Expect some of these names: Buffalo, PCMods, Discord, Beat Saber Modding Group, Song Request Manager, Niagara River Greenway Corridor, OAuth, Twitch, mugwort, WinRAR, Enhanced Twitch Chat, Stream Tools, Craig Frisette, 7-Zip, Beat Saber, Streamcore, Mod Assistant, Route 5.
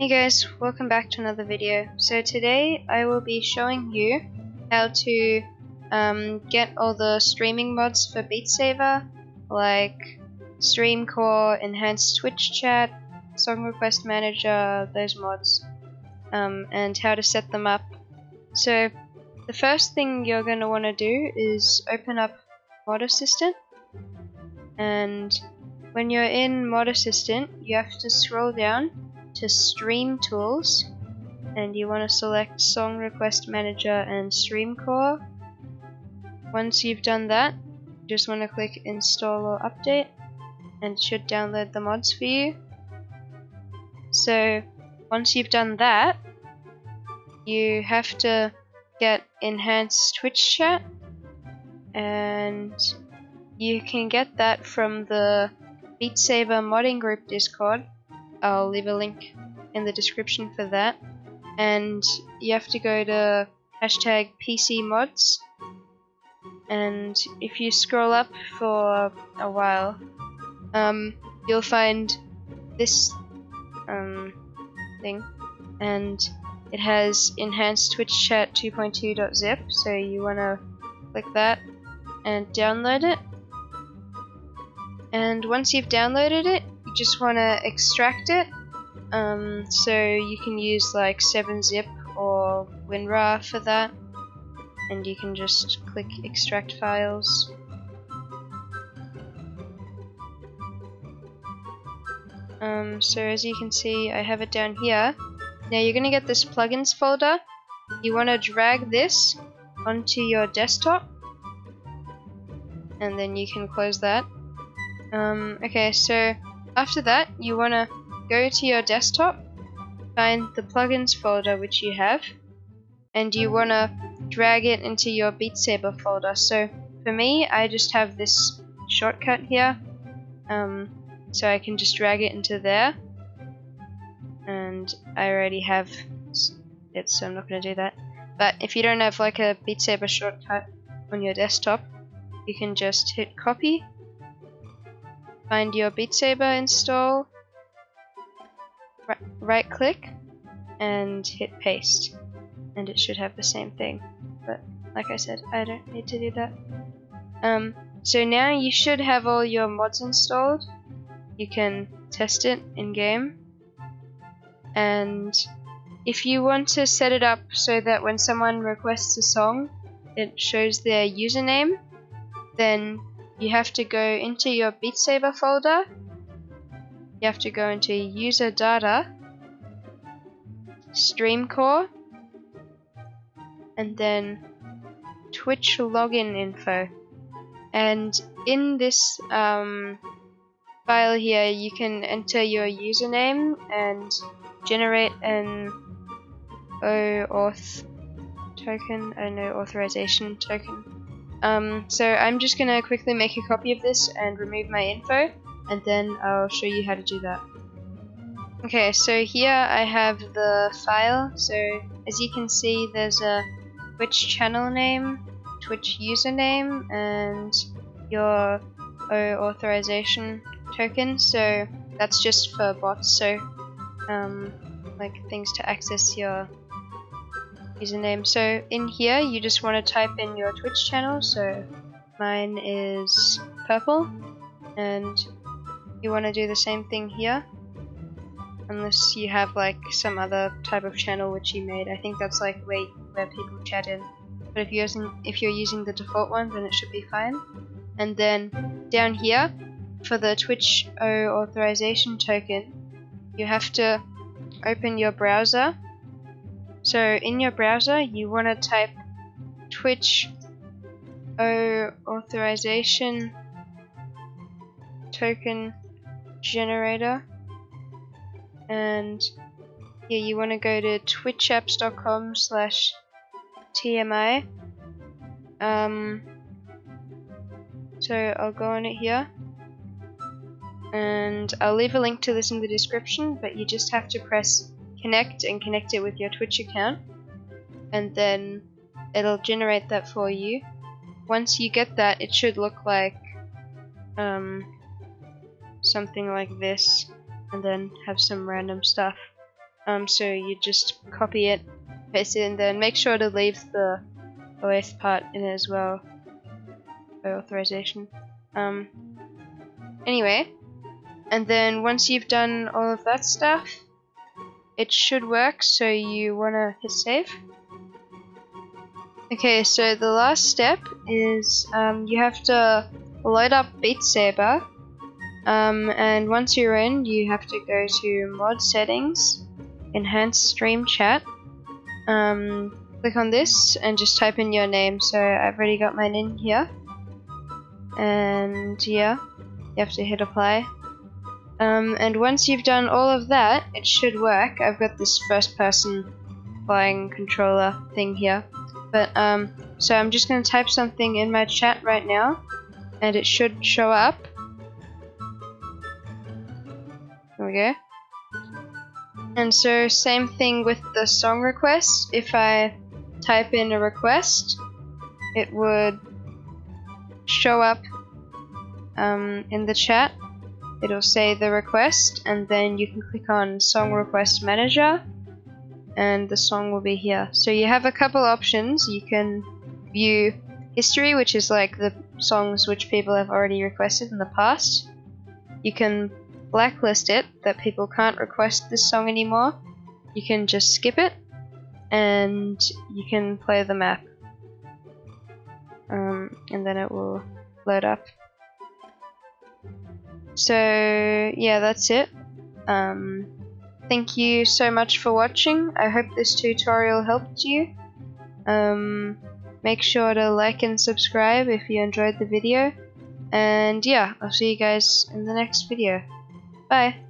Hey guys, welcome back to another video. So today I will be showing you how to get all the streaming mods for Beat Saber, like Streamcore, Enhanced Twitch Chat, Song Request Manager, those mods, and how to set them up. So the first thing you're going to want to do is open up Mod Assistant, and when you're in Mod Assistant you have to scroll down to Stream Tools, and you want to select Song Request Manager and Streamcore. Once you've done that, you just want to click Install or Update, and it should download the mods for you. So once you've done that, you have to get Enhanced Twitch Chat, and you can get that from the Beat Saber Modding Group Discord. I'll leave a link in the description for that, and you have to go to hashtag PCMods, and if you scroll up for a while you'll find this thing, and it has Enhanced Twitch Chat 2.2.zip, so you want to click that and download it. And once you've downloaded it, you just want to extract it, so you can use like 7-Zip or WinRAR for that, and you can just click extract files. So as you can see, I have it down here. Now you're going to get this plugins folder. You want to drag this onto your desktop, and then you can close that. Okay, so after that you want to go to your desktop, find the plugins folder which you have, and you want to drag it into your Beat Saber folder. So for me, I just have this shortcut here, so I can just drag it into there, and I already have it, so I'm not going to do that. But if you don't have like a Beat Saber shortcut on your desktop, you can just hit copy, find your Beat Saber install, right click and hit paste, and it should have the same thing, but like I said, I don't need to do that. So now you should have all your mods installed. You can test it in game, and if you want to set it up so that when someone requests a song it shows their username, then you have to go into your Beat Saber folder, you have to go into user data, Streamcore, and then Twitch login info, and in this file here you can enter your username and generate an OAuth token, I don't know, authorization token. So I'm just going to quickly make a copy of this and remove my info, and then I'll show you how to do that. Okay, so here I have the file. So as you can see, there's a Twitch channel name, Twitch username, and your authorization token. So that's just for bots, so like things to access your username. So in here you just want to type in your Twitch channel, so mine is purple, and you want to do the same thing here, unless you have like some other type of channel which you made. I think that's like where people chat in, but if you're using the default one, then it should be fine. And then down here for the Twitch authorization token, you have to open your browser. So in your browser you want to type Twitch authorization token generator, and here you want to go to twitchapps.com/TMI. So I'll go on it here, and I'll leave a link to this in the description, but you just have to press connect and connect it with your Twitch account, and then it'll generate that for you. Once you get that, it should look like something like this, and then have some random stuff. So you just copy it, paste it in there, and make sure to leave the OAuth part in it as well. Authorization. Anyway, and then once you've done all of that stuff, it should work, so you want to hit save. Okay, so the last step is you have to load up Beat Saber, and once you're in, you have to go to Mod Settings, Enhanced Stream Chat, click on this and just type in your name. So I've already got mine in here, and yeah, you have to hit apply. And once you've done all of that, it should work. I've got this first person flying controller thing here, but so I'm just going to type something in my chat right now, and it should show up. There we go. And so same thing with the song request. If I type in a request, it would show up in the chat. It'll say the request, and then you can click on Song Request Manager, and the song will be here. So you have a couple options. You can view history, which is like the songs which people have already requested in the past. You can blacklist it, that people can't request this song anymore. You can just skip it, and you can play the map. And then it will load up. So yeah, that's it. Thank you so much for watching. I hope this tutorial helped you. Make sure to like and subscribe if you enjoyed the video, and yeah, I'll see you guys in the next video. Bye!